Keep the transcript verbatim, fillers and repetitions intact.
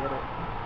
Get it.